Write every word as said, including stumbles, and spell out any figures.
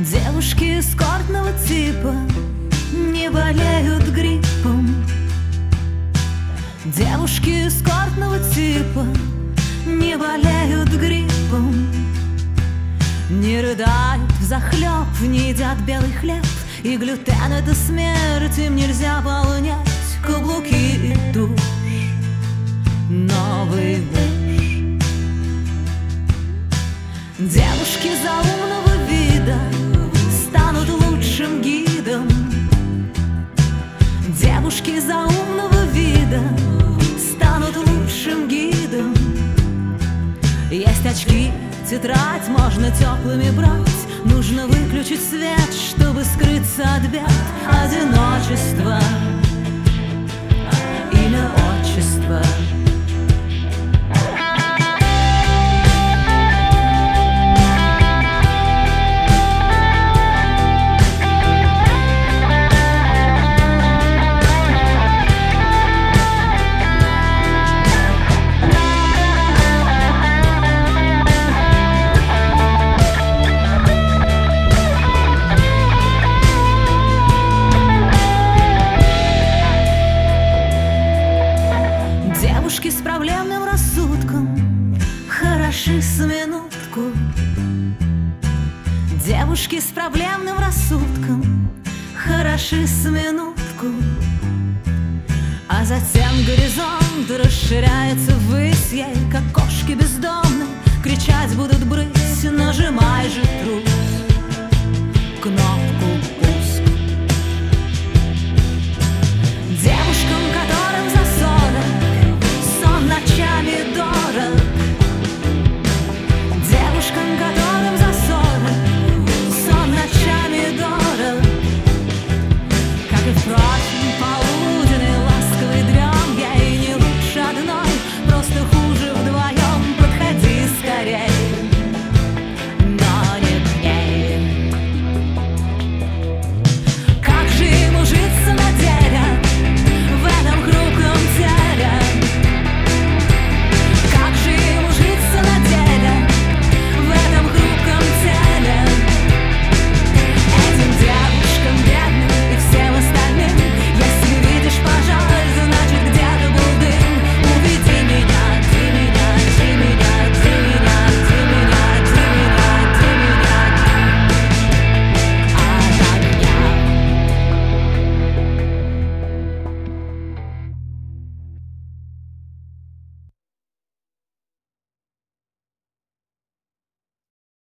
Девушки эскортного типа не болеют гриппом. Девушки эскортного типа не болеют гриппом. Не рыдают взахлеб, не едят белый хлеб, и глютен — это смерть, им нельзя полнять каблуки и душ. Новый муж. Девушки заумного вида станут лучшим гидом. Девушки заумного вида станут лучшим гидом. Есть очки, тетрадь, можно теплыми брать. Нужно выключить свет, чтобы скрыться от бед. Одиночество, имя, отчество. Девушки с проблемным рассудком хороши с минутку. Девушки с проблемным рассудком хороши с минутку. А затем горизонт расширяется ввысь, ей, как кошки бездомные, кричать будут брысь, нажимай же труп.